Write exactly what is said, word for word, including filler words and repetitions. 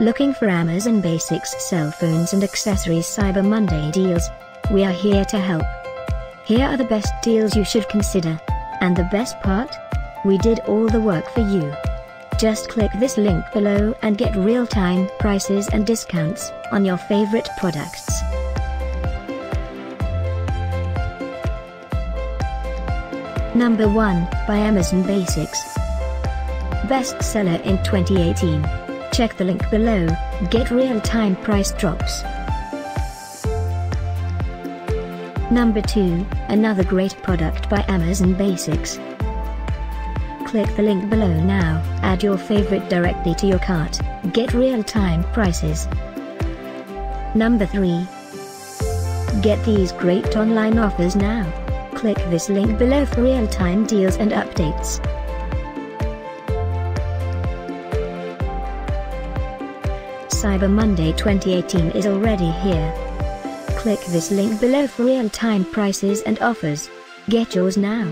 Looking for Amazon Basics cell phones and accessories Cyber Monday deals? We are here to help. Here are the best deals you should consider. And the best part? We did all the work for you. Just click this link below and get real-time prices and discounts on your favorite products. Number one, by Amazon Basics. Best seller in twenty eighteen. Check the link below, get real-time price drops. Number two, another great product by Amazon Basics. Click the link below now, add your favorite directly to your cart, get real-time prices. Number three. Get these great online offers now. Click this link below for real-time deals and updates. Cyber Monday twenty eighteen is already here. Click this link below for real-time prices and offers. Get yours now.